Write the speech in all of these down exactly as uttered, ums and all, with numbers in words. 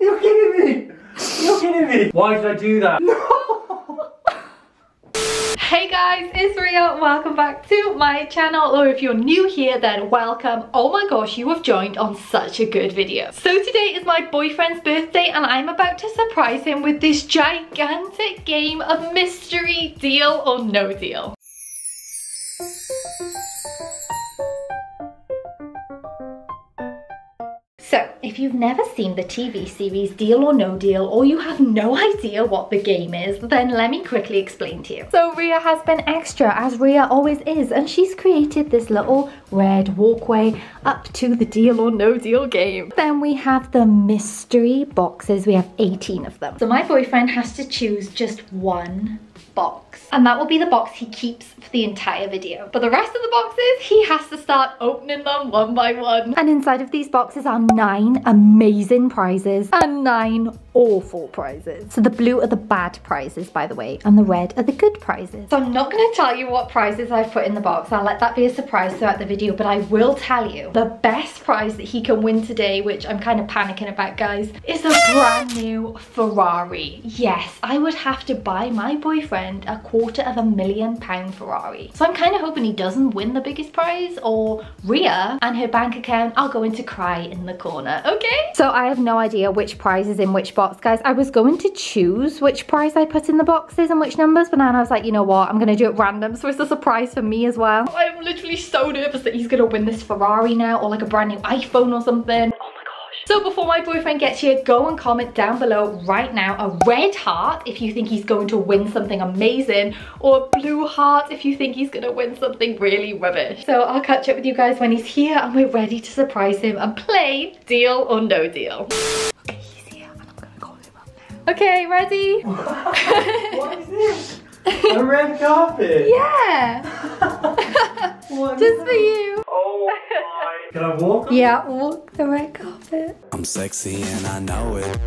You're kidding me! You're kidding me! Why did I do that? No! Hey guys, it's Ria. Welcome back to my channel, or if you're new here then welcome. Oh my gosh, you have joined on such a good video. So today is my boyfriend's birthday and I'm about to surprise him with this gigantic game of mystery, deal or no deal. So, if you've never seen the T V series Deal or No Deal, or you have no idea what the game is, then let me quickly explain to you. So Ria has been extra, as Ria always is, and she's created this little red walkway up to the Deal or No Deal game. Then we have the mystery boxes. We have eighteen of them. So my boyfriend has to choose just one box, and that will be the box he keeps for the entire video. But the rest of the boxes, he has to start opening them one by one. And inside of these boxes are nine amazing prizes and nine awful prizes. So the blue are the bad prizes, by the way, and the red are the good prizes. So I'm not going to tell you what prizes I've put in the box. I'll let that be a surprise throughout the video, but I will tell you the best prize that he can win today, which I'm kind of panicking about, guys, is a brand new Ferrari. Yes, I would have to buy my boyfriend a quarter of a million pound Ferrari. So I'm kind of hoping he doesn't win the biggest prize, or Ria and her bank account are going to cry in the corner, okay? So I have no idea which prize is in which box. Box, guys. I was going to choose which prize I put in the boxes and which numbers, but then I was like, you know what, I'm going to do it random, so it's a surprise for me as well. I'm literally so nervous that he's going to win this Ferrari now, or like a brand new iPhone or something. Oh my gosh. So before my boyfriend gets here, go and comment down below right now a red heart if you think he's going to win something amazing, or a blue heart if you think he's going to win something really rubbish. So I'll catch up with you guys when he's here and we're ready to surprise him and play Deal or No Deal. Okay, ready? What is this? A red carpet? Yeah! What is Just that? For you. Oh my. Can I walk? Yeah, walk the red carpet. I'm sexy and I know it.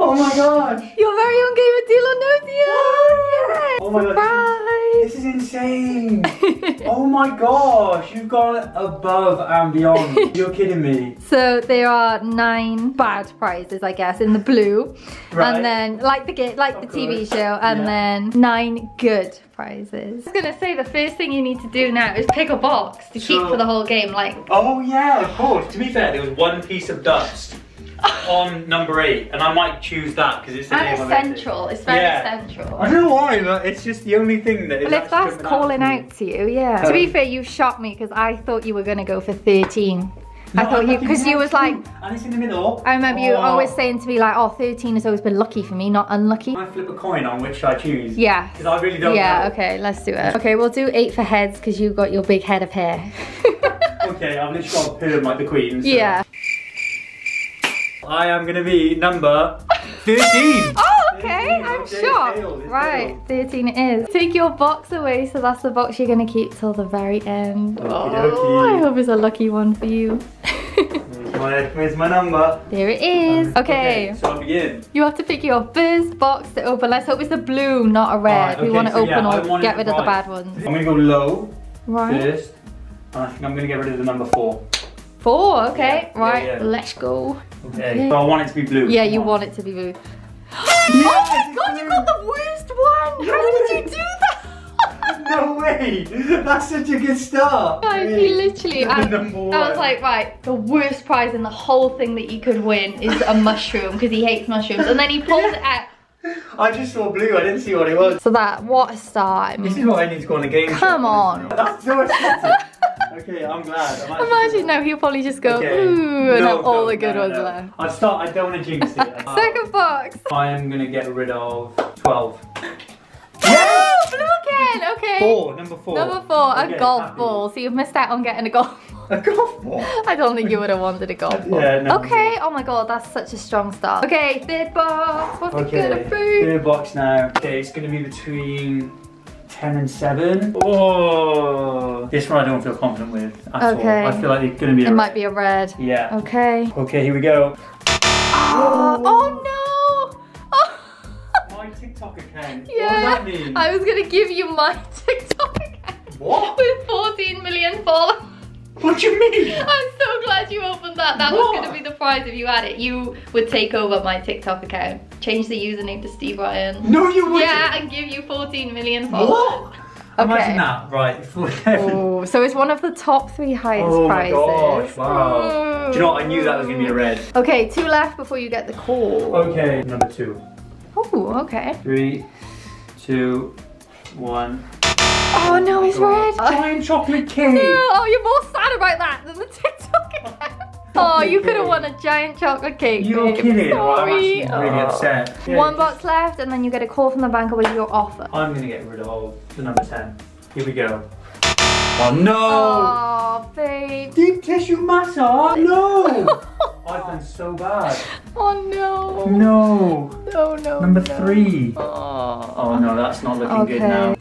Oh my god. Your very own game of Deal or No Deal. Yes. Oh my god. Surprise. This is insane. Oh my gosh, you've gone above and beyond. You're kidding me. So there are nine bad prizes, I guess, in the blue. Right. And then, like the like the T V show, and yeah. then nine good prizes. I was gonna say, the first thing you need to do now is pick a box to so, keep for the whole game, like. Oh yeah, of course. To be fair, there was one piece of dust on number eight, and I might choose that because it's the name of it. Central, it's very yeah. central. I don't know why, but it's just the only thing that is. Well, if that's calling out, out to you, yeah. Um, to be fair, you shot me because I thought you were gonna go for thirteen. No, I thought I you, because you was like, and it's in the middle. I remember oh. you always saying to me like, oh, thirteen has always been lucky for me, not unlucky. I flip a coin on which I choose. Yeah. Because I really don't Yeah, know. Okay, let's do it. Okay, we'll do eight for heads because you got your big head of hair. Okay, I've literally got a perm like the queen. So. Yeah. I am going to be number thirteen. Oh, okay. thirteen. I'm shocked. Sure. Right, thirteen it is. Take your box away, so that's the box you're going to keep till the very end. Oh, I hope it's a lucky one for you. Where's, my, where's my number? There it is. Um, okay. okay. So I'll begin. You have to pick your first box to open. Let's hope it's the blue, not a red. Right, okay, we want to so open yeah, or get rid right. of the bad ones. I'm going to go low right. first. And I think I'm going to get rid of the number four. Four, okay, yeah, right, yeah, yeah. let's go. Okay, okay. So I want it to be blue. Yeah, you want it to be blue. Yes, oh my god, blue. You got the worst one! No How way. did you do that? No way! That's such a good start. Guys, he literally, I, I was like, right, the worst prize in the whole thing that you could win is a mushroom, because he hates mushrooms, and then he pulls yeah. it out. I just saw blue, I didn't see what it was. So that, what a start. I mean, this is what I need to go on a game show. Come on. That's so expensive. Okay, I'm glad. I'm Imagine, no, he'll probably just go, okay. ooh, no, and have no, all the good no, ones no. left. I start, I don't want to jinx it. Second box. I am going to get rid of twelve. Yeah! Blue again, okay. Four, number four. Number four, a okay, golf happy. ball. So you've missed out on getting a golf ball. A golf ball? I don't think you would have wanted a golf ball. Yeah, no, okay, no. oh my god, that's such a strong start. Okay, third box. What's okay, it gonna be? Third box now. Okay, it's gonna be between ten and seven. Oh, this one I don't feel confident with at okay. all. I feel like it's gonna be a It red. might be a red. Yeah. Okay. Okay, here we go. Oh, oh no! TikTok account. Yeah, what does that mean? I was gonna give you my TikTok account. What? With fourteen million followers. What do you mean? I'm so glad thought that what? was gonna be the prize if you had it. You would take over my TikTok account, change the username to Steve Ryan. No, you wouldn't. Yeah, and give you fourteen million followers. What? Okay. Imagine that, right? Ooh, so it's one of the top three highest oh prizes. Oh my gosh, wow. Ooh. Do you know what? I knew that was gonna be a red. Okay, two left before you get the call. Okay, number two. Oh, okay. Three, two, one. Oh no, it's red. Giant chocolate cake. No, oh, you're more sad about that than the TikTok account. Oh, you could have won a giant chocolate cake. You're kidding. Well, I'm actually really upset. Yeah, One just... box left, and then you get a call from the banker with your offer. I'm gonna get rid of the number ten. Here we go. Oh no! Oh, babe. Deep tissue massage? No! I've done so bad. Oh no! No! No, no. Number no. three. Oh. oh no, that's not looking okay. good now.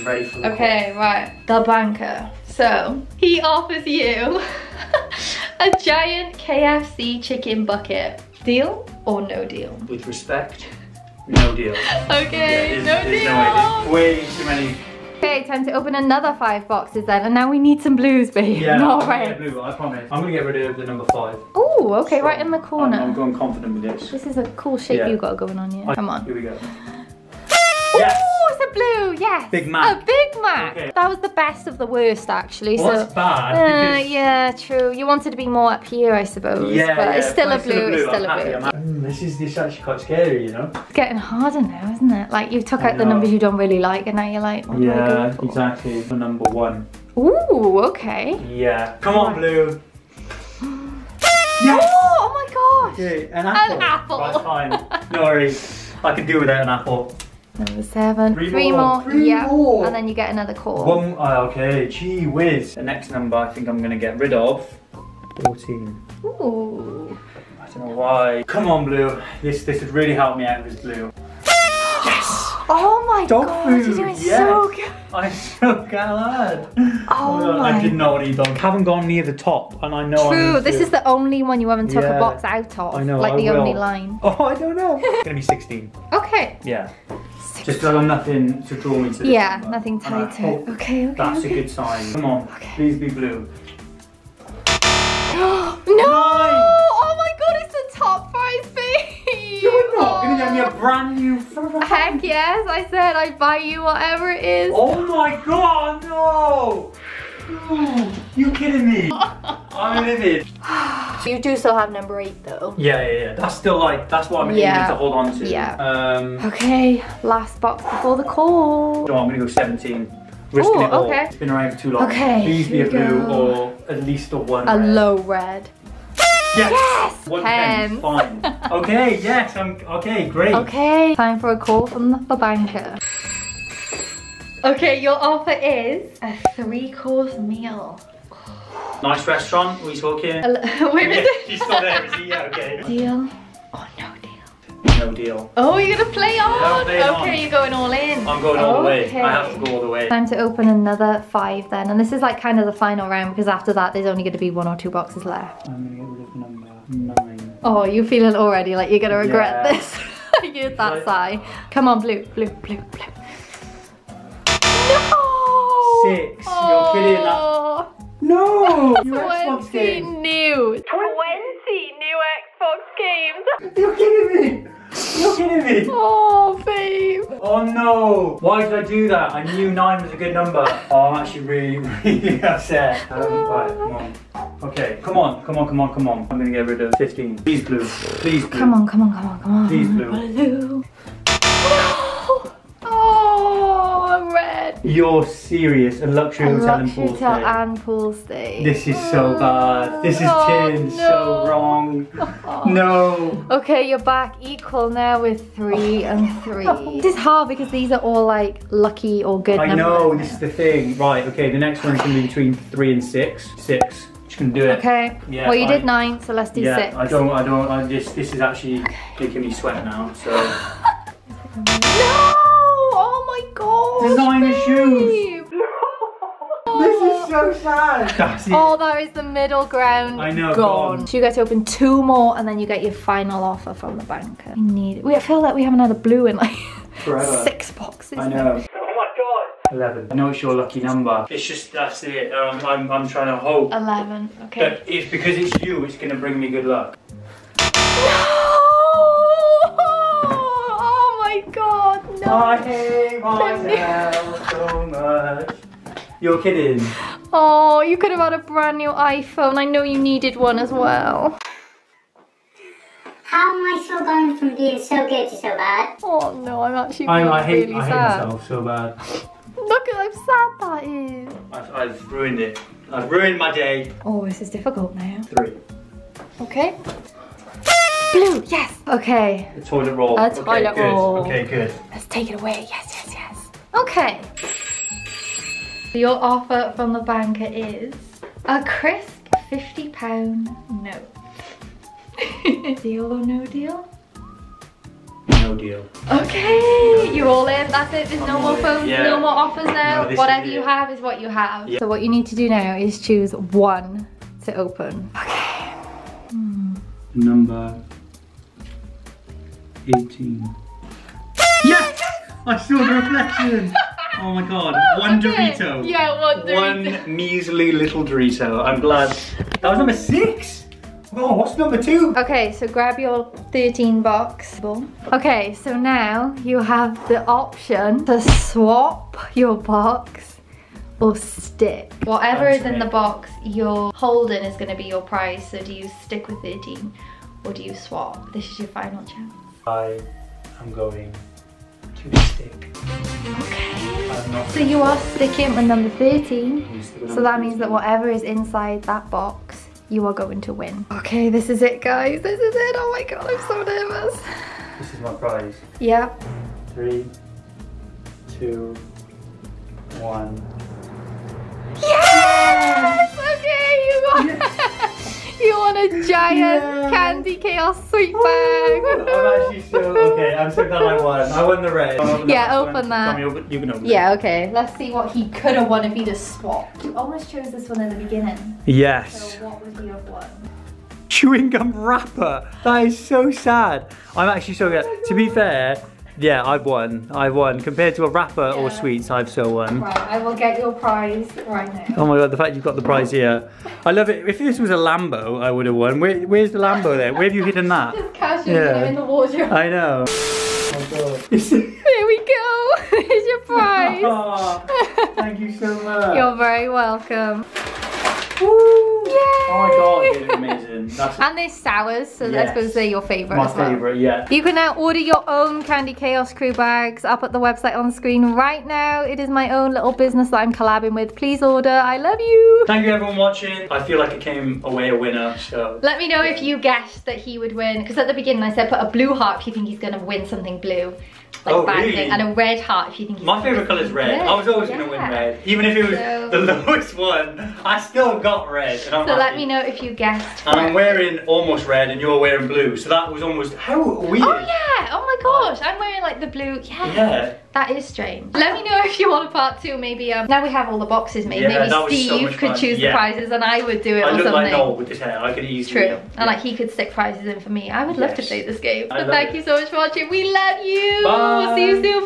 I'm ready for the Okay, call. right. The banker. So, he offers you a giant K F C chicken bucket. Deal or no deal? With respect, no deal. Okay, yeah, no deal. No way. Way too many. Okay, time to open another five boxes then, and now we need some blues, babe. Yeah, no, I'm right. blue, I promise. I'm gonna get rid of the number five. Oh, okay, so right in the corner. I'm, I'm going confident with this. This is a cool shape yeah. you got going on here. Yeah. Come on. Here we go. Yes. Oh, it's a blue, yes. Big Mac. A Big Mac. Okay. That was the best of the worst, actually. Well, so that's bad. Uh, yeah, true. You wanted to be more up here, I suppose. Yeah, but yeah. It's still a blue. It's still a blue. Still a blue. Mm, this is this is actually quite scary, you know. It's getting harder now, isn't it? Like you took I out know. the numbers you don't really like, and now you're like, what yeah, do I go for? exactly. For number one. Ooh, okay. Yeah. Come on, blue. Yes. Oh, oh my gosh. Okay, an apple. An apple. Right, fine. No worries. I can do without an apple. Number seven. Three, three more. more. Three yeah. more. And then you get another call. One. Oh, okay. Gee whiz. The next number I think I'm going to get rid of. fourteen. Ooh. I don't know why. Come on, blue. This this would really help me out with blue. Yes. Oh my dog god. Food. You're doing yes. so good. I'm so glad. Oh, oh my. I did not want to eat dog. Haven't gone near the top, and I know. True. I this to. is the only one you haven't took yeah. a box out of. I know. Like I the will. only line. Oh, I don't know. It's going to be sixteen. Okay. Yeah. Just because I've got nothing to draw me to this Yeah, number. nothing tied to it. Okay, okay, That's okay. a good sign. Come on, okay. please be blue. no! Nine. Oh my god, it's the top prize, babe! You're not oh. going to get me a brand new Ferrari. Heck yes, I said I'd buy you whatever it is. Oh my god, no! no. You kidding me? I'm livid. You do still have number eight though. Yeah, yeah, yeah. That's still like, that's what I'm aiming yeah. to hold on to. Yeah. Um, okay, last box before the call. No, I'm gonna go seventeen. Risking Ooh, it all. Okay. It's been around for too long. Okay. Please be a blue or at least a one. A red. low red. Yes! yes! One ten. Fine. Okay, yes, I'm, okay, great. Okay, time for a call from the banker. Okay, your offer is a three course meal. Nice restaurant, we talking? Uh, wait a minute. She's still there, is he? Yeah, okay. Deal or no deal? No deal. Oh, you're gonna play on? Play okay, on. You're going all in. I'm going okay. all the way. I have to go all the way. Time to open another five then. And this is like kind of the final round because after that there's only gonna be one or two boxes left. I'm gonna get rid of number nine. Oh, you're feeling already like you're gonna regret yeah. this. I heard that sigh. Come on, blue, blue, blue, blue. No! Six. Oh. You're kidding that. No! Your Xbox games. New. twenty new Xbox games. You're kidding me! You're kidding me! Oh, babe! Oh no! Why did I do that? I knew nine was a good number. Oh, I'm actually really, really upset. Um, right, come on. Okay, come on, come on, come on, come on. I'm gonna get rid of fifteen. Please, blue. Please, blue. Come on, come on, come on, come on. Please, blue. blue. You're serious. A luxury hotel and pool stay. and pool stay. This is so bad. This is oh, tin. No. So wrong. Oh. No. Okay, you're back equal now with three oh. and three. This is hard because these are all like lucky or good I numbers. know. This is the thing. Right. Okay. The next one's going to be between three and six. Six. She can do it. Okay. Yeah, well, you I, did nine, so let's do yeah, six. I don't. I don't. I, this. This is actually making me sweat now. So. No. Gosh, designer babe. shoes! This is so sad! That's it. Oh, that is the middle ground. I know, gone. gone. So you get to open two more and then you get your final offer from the banker. We need it. I feel like we haven't had a blue in like Forever. six boxes. I know. Oh my god! eleven. I know it's your lucky number. It's just, that's it. Um, I'm, I'm trying to hope. eleven, okay. That it's because it's you, it's going to bring me good luck. I hate myself so much. You're kidding. Oh, you could have had a brand new iPhone. I know you needed one as well. How am I still going from being so good to so bad? Oh no, I'm actually I, really, I hate, really I sad. I hate myself so bad. Look at how sad that is. I've, I've ruined it. I've ruined my day. Oh, this is difficult now. Three. Okay. Blue, yes. Okay. A toilet roll. A toilet okay, roll. Good. Okay, good. Let's take it away. Yes, yes, yes. Okay. So your offer from the banker is a crisp fifty pound note. Deal or no deal? No deal. Okay. No deal. You're all in. That's it. There's I'm no more phones, yeah. no more offers now. No, whatever you have is what you have. Yeah. So what you need to do now is choose one to open. Okay. Hmm. Number... eighteen. Yes! I saw the reflection! Oh my god, oh, one okay. Dorito. Yeah, one Dorito. One measly little Dorito. I'm glad. That was number six? Oh, what's number two? Okay, so grab your thirteen box. Okay, so now you have the option to swap your box or stick. Whatever That's is in it. the box you're holding is going to be your prize. So do you stick with thirteen or do you swap? This is your final chance. I am going to stick. Okay. So you are sticking with number thirteen. So that means that whatever is inside that box, you are going to win. Okay, this is it, guys. This is it. Oh my god, I'm so nervous. This is my prize. Yeah. Three, two, one. Yes! Okay, you got it. You want a giant yeah. Candy Chaos sweet bag. I'm actually so, okay, I'm so glad I won. I won the red. Open yeah, open one. that. Tommy, you can open yeah, it. okay. Let's see what he could have won if he'd have swapped. You almost chose this one in the beginning. Yes. So what would he have won? Chewing gum wrapper. That is so sad. I'm actually so glad. Oh to be fair, yeah, I've won. I've won. Compared to a wrapper yeah. or sweets, I've so won. Right, I will get your prize right now. Oh my god, the fact you've got the prize here. I love it. If this was a Lambo, I would have won. Where, where's the Lambo there? Where have you hidden that? Just casually yeah. in the wardrobe. I know. Oh my god. Here we go. Here's your prize. Oh, thank you so much. You're very welcome. Woo. Yay. Oh my god, they're amazing. That's and they're sours, so yes. I suppose they're your favourite My as well. favourite, yeah. You can now order your own Candy Chaos Crew bags. I'll put the website on the screen right now. It is my own little business that I'm collabing with. Please order. I love you. Thank you everyone watching. I feel like I came away a winner, so... Let me know yeah. if you guessed that he would win. Because at the beginning I said put a blue heart if you think he's going to win something blue. Like oh, really? Thing, and a red heart if you think he's My favourite colour is red. red. I was always yeah. going to win red. Even if it was so... the lowest one, I still got red. And I'm so happy. Let me know if you guessed correctly. And I'm wearing almost red and you're wearing blue. So that was almost, how weird. Oh yeah, oh my gosh. I'm wearing like the blue, yeah. yeah. That is strange. Let me know if you want a part two, maybe. Um, now we have all the boxes made. Yeah, maybe Steve so could choose yeah. the prizes and I would do it I or something. I look like Noel with his hair. I could easily. True. Yeah. And like he could stick prizes in for me. I would love yes. to play this game. But so thank it. you so much for watching. We love you. Bye. We'll see you soon.